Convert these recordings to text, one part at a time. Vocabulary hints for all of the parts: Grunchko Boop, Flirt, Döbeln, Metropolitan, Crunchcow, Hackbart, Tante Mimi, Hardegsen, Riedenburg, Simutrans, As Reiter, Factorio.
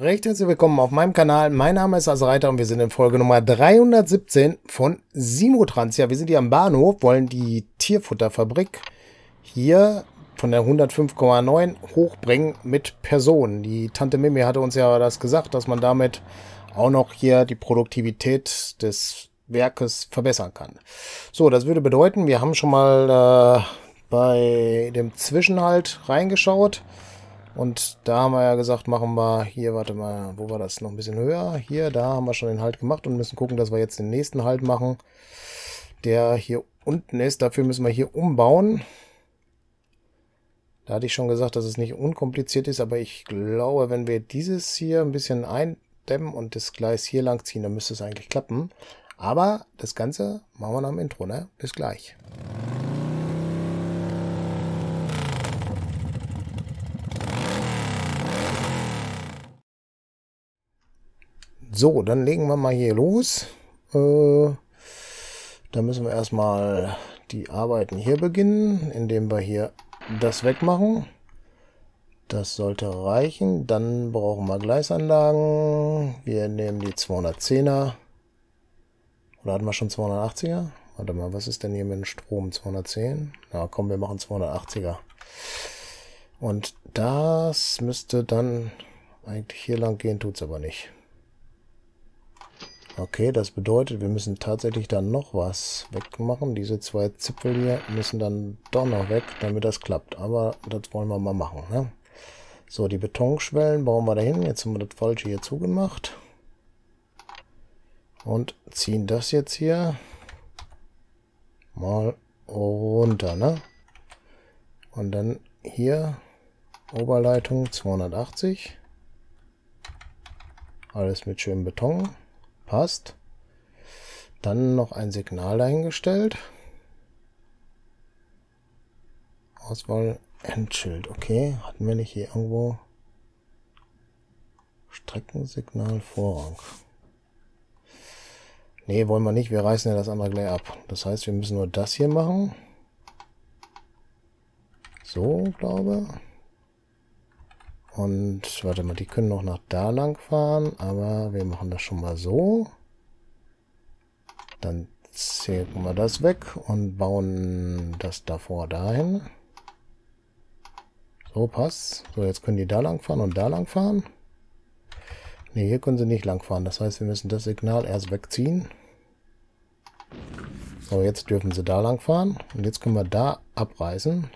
Recht herzlich willkommen auf meinem Kanal. Mein Name ist As Reiter und wir sind in Folge Nummer 317 von Simutrans. Ja, wir sind hier am Bahnhof, wollen die Tierfutterfabrik hier von der 105,9 hochbringen mit Personen. Die Tante Mimi hatte uns ja das gesagt, dass man damit auch noch hier die Produktivität des Werkes verbessern kann. So, das würde bedeuten, wir haben schon mal bei dem Zwischenhalt reingeschaut. Und da haben wir ja gesagt, machen wir hier, warte mal, wo war das? Noch ein bisschen höher. Hier, da haben wir schon den Halt gemacht und müssen gucken, dass wir jetzt den nächsten Halt machen, der hier unten ist. Dafür müssen wir hier umbauen. Da hatte ich schon gesagt, dass es nicht unkompliziert ist, aber ich glaube, wenn wir dieses hier ein bisschen eindämmen und das Gleis hier lang ziehen, dann müsste es eigentlich klappen. Aber das Ganze machen wir nach dem Intro, ne? Bis gleich. So, dann legen wir mal hier los. Da müssen wir erstmal die Arbeiten hier beginnen, indem wir hier das wegmachen. Das sollte reichen. Dann brauchen wir Gleisanlagen. Wir nehmen die 210er. Oder hatten wir schon 280er? Warte mal, was ist denn hier mit dem Strom? 210? Na komm, wir machen 280er. Und das müsste dann eigentlich hier lang gehen, tut es aber nicht. Okay, das bedeutet, wir müssen tatsächlich dann noch was wegmachen. Diese zwei Zipfel hier müssen dann doch noch weg, damit das klappt. Aber das wollen wir mal machen, ne? So, die Betonschwellen bauen wir dahin. Jetzt haben wir das Falsche hier zugemacht. Und ziehen das jetzt hier mal runter, ne? Und dann hier Oberleitung 280. Alles mit schönem Beton. Passt. Dann noch ein Signal dahingestellt. Auswahl Endschild. Okay, hatten wir nicht hier irgendwo Streckensignal Vorrang? Ne, wollen wir nicht. Wir reißen ja das andere gleich ab. Das heißt, wir müssen nur das hier machen. So, glaube ich. Und warte mal, die können noch nach da lang fahren, aber wir machen das schon mal so. Dann zählen wir das weg und bauen das davor dahin. So, passt. So, jetzt können die da lang fahren und da lang fahren. Ne, hier können sie nicht lang fahren. Das heißt, wir müssen das Signal erst wegziehen. So, jetzt dürfen sie da lang fahren. Und jetzt können wir da abreißen.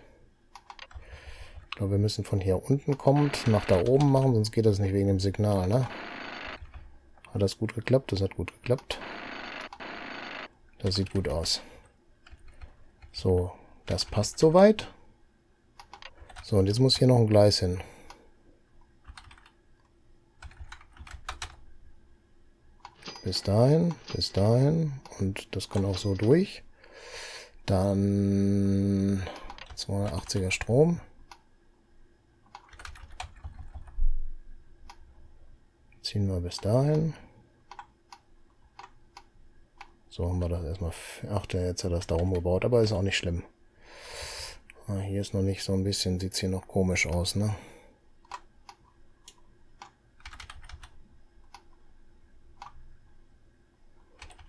Ich glaube, wir müssen von hier unten kommt nach da oben machen, sonst geht das nicht wegen dem Signal, ne? Hat das gut geklappt? Das hat gut geklappt. Das sieht gut aus. So, das passt soweit. So, und jetzt muss hier noch ein Gleis hin. Bis dahin und das kann auch so durch. Dann 280er Strom. Ziehen wir bis dahin. So haben wir das erstmal. Ach, jetzt hat das da rumgebaut, aber ist auch nicht schlimm. Ah, hier ist noch nicht so ein bisschen, sieht es hier noch komisch aus, ne?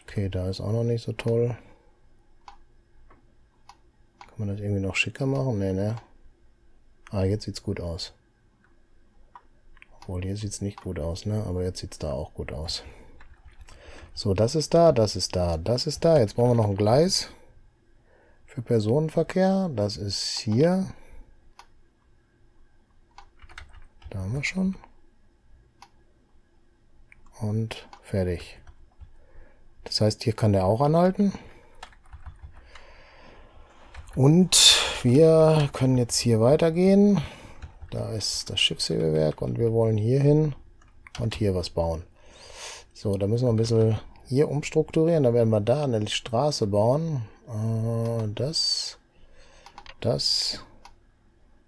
Okay, da ist auch noch nicht so toll. Kann man das irgendwie noch schicker machen? Ne, ne. Ah, jetzt sieht es gut aus. Obwohl, hier sieht es nicht gut aus, ne? Aber jetzt sieht es da auch gut aus. So, das ist da, das ist da, das ist da. Jetzt brauchen wir noch ein Gleis für Personenverkehr. Das ist hier. Da haben wir schon. Und fertig. Das heißt, hier kann der auch anhalten. Und wir können jetzt hier weitergehen. Da ist das Schiffshebewerk und wir wollen hier hin und hier was bauen. So, da müssen wir ein bisschen hier umstrukturieren. Da werden wir da eine Straße bauen. Das,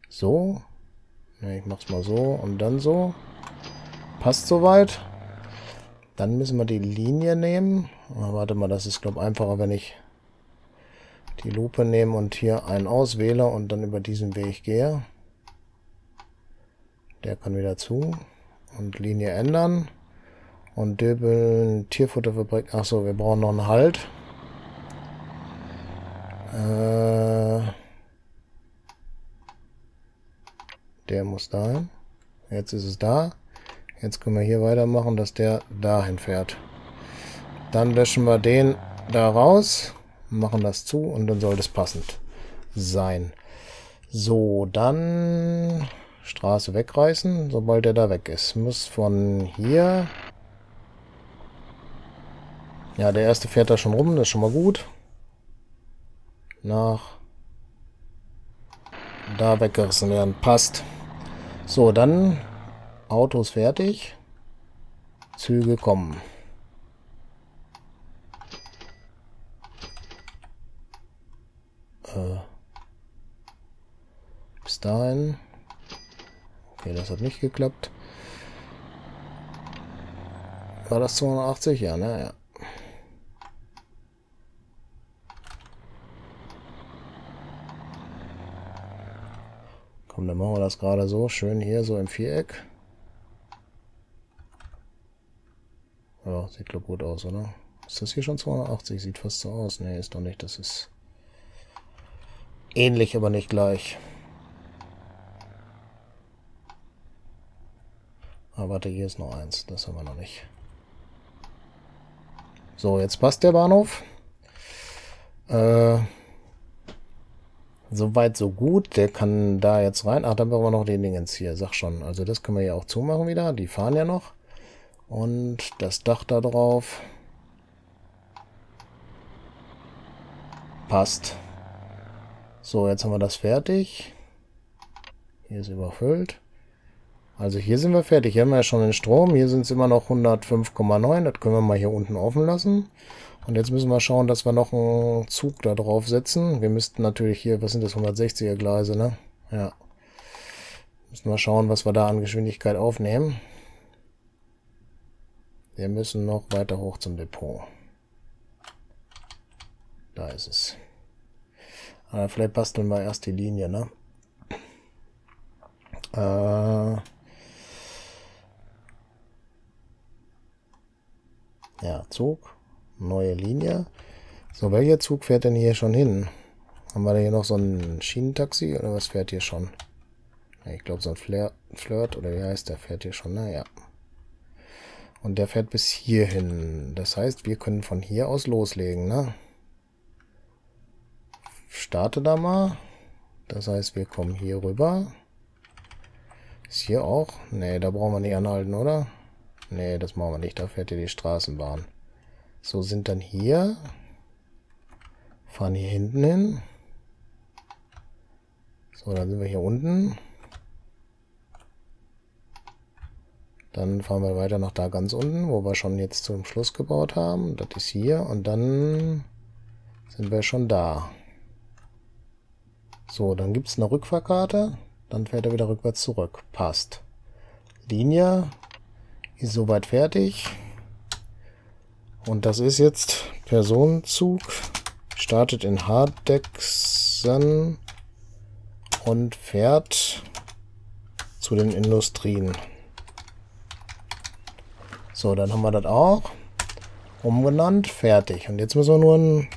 so. Ne, ich mach's mal so und dann so. Passt soweit. Dann müssen wir die Linie nehmen. Warte mal, das ist, glaube ich, einfacher, wenn ich die Lupe nehme und hier einen auswähle und dann über diesen Weg gehe. Der kann wieder zu und Linie ändern und Döbeln, Tierfutterfabrik. Achso, wir brauchen noch einen Halt. Der muss dahin. Jetzt ist es da. Jetzt können wir hier weitermachen, dass der dahin fährt. Dann löschen wir den da raus, machen das zu und dann sollte es passend sein. So, dann Straße wegreißen, sobald er da weg ist. Muss von hier... Ja, der erste fährt da schon rum, das ist schon mal gut. Nach da weggerissen werden, passt. So, dann Autos fertig. Züge kommen. Bis dahin. Okay, das hat nicht geklappt. War das 280? Ja, naja. Komm, dann machen wir das gerade so. Schön hier so im Viereck. Ja, sieht doch gut aus, oder? Ist das hier schon 280? Sieht fast so aus. Ne, ist doch nicht. Das ist ähnlich, aber nicht gleich. Ah, warte, hier ist noch eins. Das haben wir noch nicht. So, jetzt passt der Bahnhof. Soweit, so gut. Der kann da jetzt rein. Ach, dann brauchen wir noch den Dingens hier. Sag schon. Also das können wir ja auch zumachen wieder. Die fahren ja noch. Und das Dach da drauf. Passt. So, jetzt haben wir das fertig. Hier ist überfüllt. Also hier sind wir fertig. Hier haben wir ja schon den Strom. Hier sind es immer noch 105,9. Das können wir mal hier unten offen lassen. Und jetzt müssen wir schauen, dass wir noch einen Zug da drauf setzen. Wir müssten natürlich hier, was sind das, 160er Gleise, ne? Ja. Müssen wir schauen, was wir da an Geschwindigkeit aufnehmen. Wir müssen noch weiter hoch zum Depot. Da ist es. Aber vielleicht basteln wir erst die Linie, ne? Ja, Zug, neue Linie. So, welcher Zug fährt denn hier schon hin? Haben wir da hier noch so ein Schienentaxi oder was fährt hier schon? Ich glaube, so ein Flirt oder wie heißt der, fährt hier schon, naja. Und der fährt bis hier hin. Das heißt, wir können von hier aus loslegen, ne? Starte da mal. Das heißt, wir kommen hier rüber. Ist hier auch? Ne, da brauchen wir nicht anhalten, oder? Ne, das machen wir nicht. Da fährt ja die Straßenbahn. So, sind dann hier. Fahren hier hinten hin. So, dann sind wir hier unten. Dann fahren wir weiter nach da ganz unten, wo wir schon jetzt zum Schluss gebaut haben. Das ist hier. Und dann sind wir schon da. So, dann gibt es eine Rückfahrkarte. Dann fährt er wieder rückwärts zurück. Passt. Linie ist soweit fertig. Und das ist jetzt Personenzug. Startet in Hardegsen und fährt zu den Industrien. So, dann haben wir das auch umgenannt. Fertig. Und jetzt müssen wir nur einen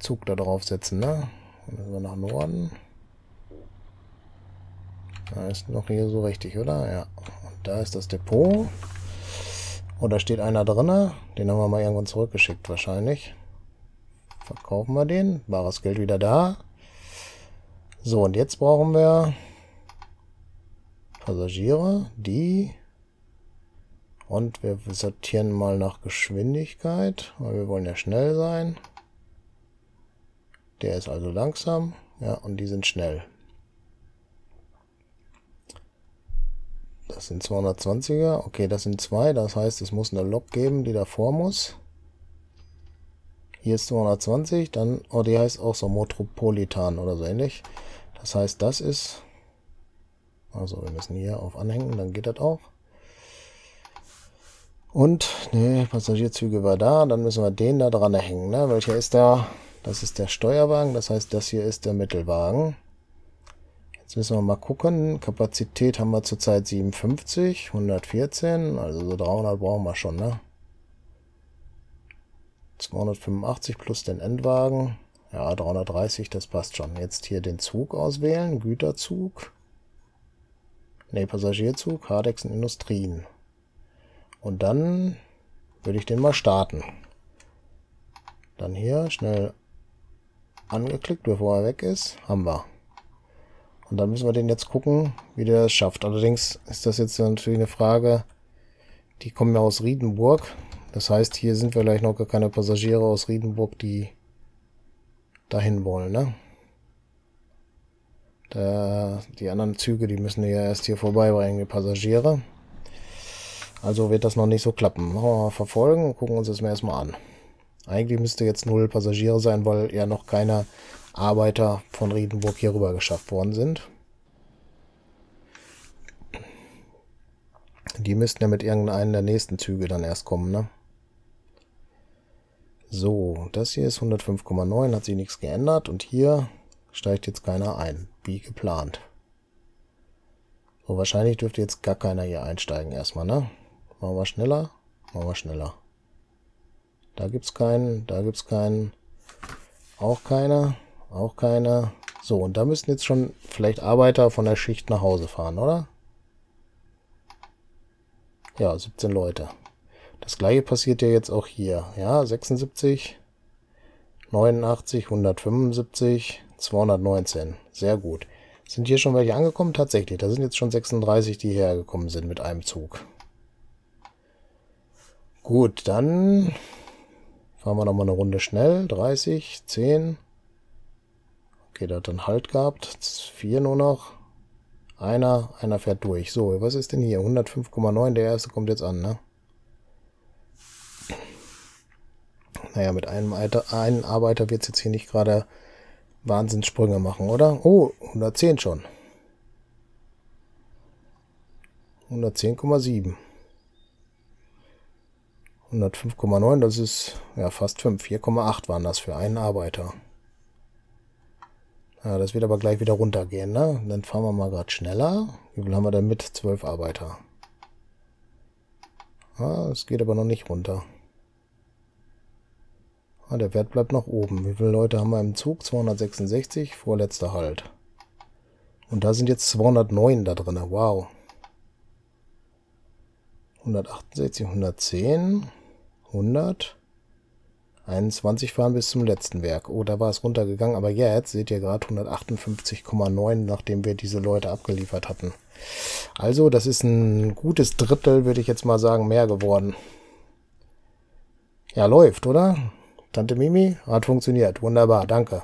Zug da drauf setzen, ne? Dann müssen wir nach Norden. Da ist noch hier so richtig, oder? Ja. Und da ist das Depot. Oh, da steht einer drin. Den haben wir mal irgendwann zurückgeschickt wahrscheinlich. Verkaufen wir den. Bares Geld wieder da. So, und jetzt brauchen wir Passagiere, die... Und wir sortieren mal nach Geschwindigkeit, weil wir wollen ja schnell sein. Der ist also langsam. Ja, und die sind schnell. Das sind 220er. Okay, das sind zwei. Das heißt, es muss eine Lok geben, die davor muss. Hier ist 220. Dann, oh, die heißt auch so Metropolitan oder so ähnlich. Das heißt, das ist... Also, wir müssen hier auf anhängen, dann geht das auch. Und, ne, Passagierzüge war da. Dann müssen wir den da dran hängen, ne? Welcher ist da? Das ist der Steuerwagen. Das heißt, das hier ist der Mittelwagen. Jetzt müssen wir mal gucken. Kapazität haben wir zurzeit 57, 114, also so 300 brauchen wir schon, ne? 285 plus den Endwagen. Ja, 330, das passt schon. Jetzt hier den Zug auswählen, Güterzug. Ne, Passagierzug, Hardegsen Industrien. Und dann würde ich den mal starten. Dann hier schnell angeklickt, bevor er weg ist. Haben wir. Und dann müssen wir den jetzt gucken, wie der es schafft. Allerdings ist das jetzt natürlich eine Frage, die kommen ja aus Riedenburg. Das heißt, hier sind vielleicht noch gar keine Passagiere aus Riedenburg, die dahin wollen, ne? Die anderen Züge, die müssen ja erst hier vorbeibringen, die Passagiere. Also wird das noch nicht so klappen. Machen wir mal verfolgen und gucken uns das mal erstmal an. Eigentlich müsste jetzt 0 Passagiere sein, weil ja noch keiner Arbeiter von Riedenburg hier rüber geschafft worden sind. Die müssten ja mit irgendeinem der nächsten Züge dann erst kommen, ne? So, das hier ist 105,9, hat sich nichts geändert und hier steigt jetzt keiner ein, wie geplant. So, wahrscheinlich dürfte jetzt gar keiner hier einsteigen erstmal, ne? Machen wir schneller, machen wir schneller. Da gibt's keinen, da gibt's keinen, auch keiner. Auch keine. So, und da müssten jetzt schon vielleicht Arbeiter von der Schicht nach Hause fahren, oder? Ja, 17 Leute. Das gleiche passiert ja jetzt auch hier. Ja, 76, 89, 175, 219. Sehr gut. Sind hier schon welche angekommen? Tatsächlich, da sind jetzt schon 36, die hergekommen sind mit einem Zug. Gut, dann fahren wir nochmal eine Runde schnell. 30, 10... Okay, da hat dann Halt gehabt. 4 nur noch. Einer fährt durch. So, was ist denn hier? 105,9, der erste kommt jetzt an, ne? Naja, mit einem Arbeiter wird es jetzt hier nicht gerade Wahnsinnssprünge machen, oder? Oh, 110 schon. 110,7. 105,9, das ist ja fast 5. 4,8 waren das für einen Arbeiter. Ja, das wird aber gleich wieder runtergehen, ne? Dann fahren wir mal gerade schneller. Wie viel haben wir denn mit? 12 Arbeiter. Ah, es geht aber noch nicht runter. Ah, der Wert bleibt noch oben. Wie viele Leute haben wir im Zug? 266, vorletzter Halt. Und da sind jetzt 209 da drin. Wow. 168, 110, 100... 21 fahren bis zum letzten Werk. Oh, da war es runtergegangen, aber jetzt seht ihr gerade 158,9, nachdem wir diese Leute abgeliefert hatten. Also, das ist ein gutes Drittel, würde ich jetzt mal sagen, mehr geworden. Ja, läuft, oder? Tante Mimi, hat funktioniert. Wunderbar, danke.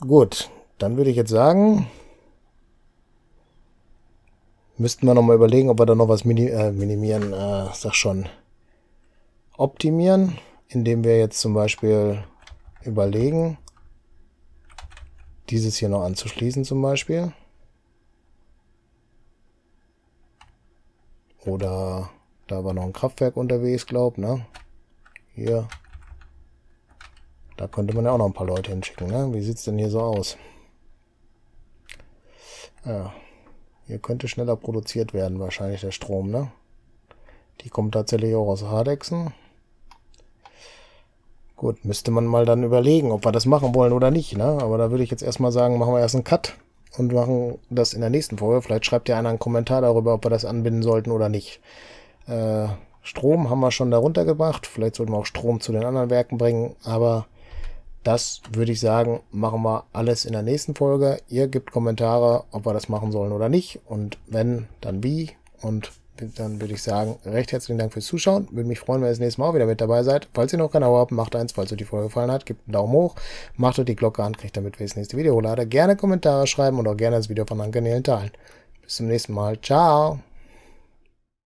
Gut, dann würde ich jetzt sagen, müssten wir nochmal überlegen, ob wir da noch was minimieren, sag schon, optimieren. Indem wir jetzt zum Beispiel überlegen, dieses hier noch anzuschließen zum Beispiel. Oder da war noch ein Kraftwerk unterwegs, glaube ich, ne? Hier. Da könnte man ja auch noch ein paar Leute hinschicken, ne? Wie sieht es denn hier so aus? Ja. Hier könnte schneller produziert werden, wahrscheinlich der Strom, ne? Die kommt tatsächlich auch aus Hardegsen. Gut, müsste man mal dann überlegen, ob wir das machen wollen oder nicht, ne? Aber da würde ich jetzt erstmal sagen, machen wir erst einen Cut und machen das in der nächsten Folge. Vielleicht schreibt ja einer einen Kommentar darüber, ob wir das anbinden sollten oder nicht. Strom haben wir schon darunter gebracht. Vielleicht sollten wir auch Strom zu den anderen Werken bringen. Aber das würde ich sagen, machen wir alles in der nächsten Folge. Ihr gebt Kommentare, ob wir das machen sollen oder nicht. Und wenn, dann wie. Und dann würde ich sagen, recht herzlichen Dank fürs Zuschauen. Würde mich freuen, wenn ihr das nächste Mal auch wieder mit dabei seid. Falls ihr noch keinen Abo habt, macht eins. Falls euch die Folge gefallen hat, gebt einen Daumen hoch. Macht euch die Glocke an, kriegt damit, wenn ich das nächste Video hochlade. Gerne Kommentare schreiben und auch gerne das Video von anderen Kanälen teilen. Bis zum nächsten Mal. Ciao.